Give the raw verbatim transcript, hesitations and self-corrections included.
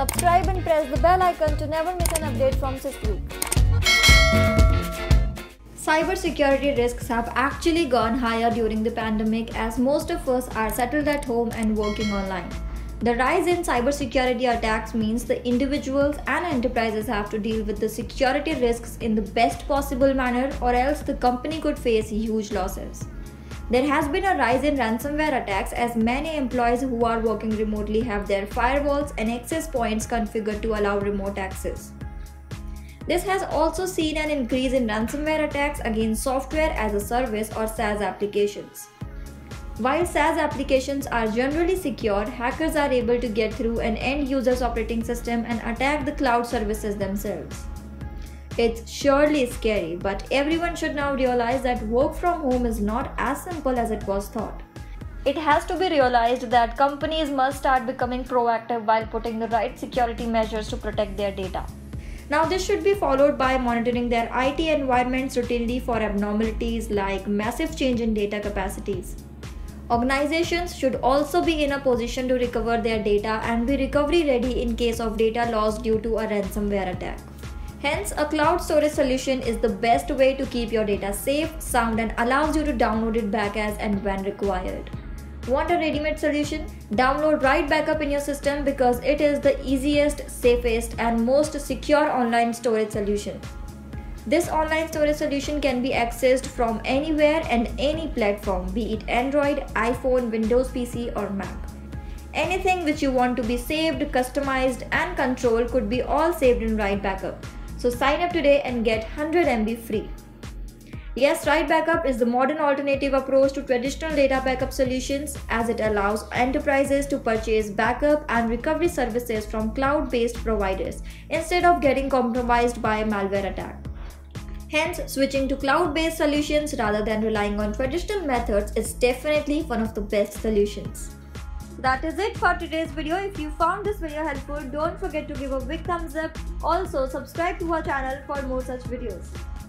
Subscribe and press the bell icon to never miss an update from Systweak. Cybersecurity risks have actually gone higher during the pandemic as most of us are settled at home and working online. The rise in cybersecurity attacks means the individuals and enterprises have to deal with the security risks in the best possible manner, or else the company could face huge losses. There has been a rise in ransomware attacks as many employees who are working remotely have their firewalls and access points configured to allow remote access. This has also seen an increase in ransomware attacks against software as a service or SaaS applications. While SaaS applications are generally secure, hackers are able to get through an end user's operating system and attack the cloud services themselves. It's surely scary, but everyone should now realize that work from home is not as simple as it was thought. It has to be realized that companies must start becoming proactive while putting the right security measures to protect their data. Now, this should be followed by monitoring their I T environments routinely for abnormalities like massive change in data capacities. Organizations should also be in a position to recover their data and be recovery ready in case of data loss due to a ransomware attack. Hence, a cloud storage solution is the best way to keep your data safe, sound, and allows you to download it back as and when required. Want a ready-made solution? Download Right Backup in your system because it is the easiest, safest, and most secure online storage solution. This online storage solution can be accessed from anywhere and any platform, be it Android, iPhone, Windows P C, or Mac. Anything which you want to be saved, customized, and controlled could be all saved in Right Backup. So sign up today and get one hundred M B free. Yes, Right Backup is the modern alternative approach to traditional data backup solutions as it allows enterprises to purchase backup and recovery services from cloud-based providers instead of getting compromised by a malware attack. Hence, switching to cloud-based solutions rather than relying on traditional methods is definitely one of the best solutions. That is it for today's video. If you found this video helpful, don't forget to give a big thumbs up. Also, subscribe to our channel for more such videos.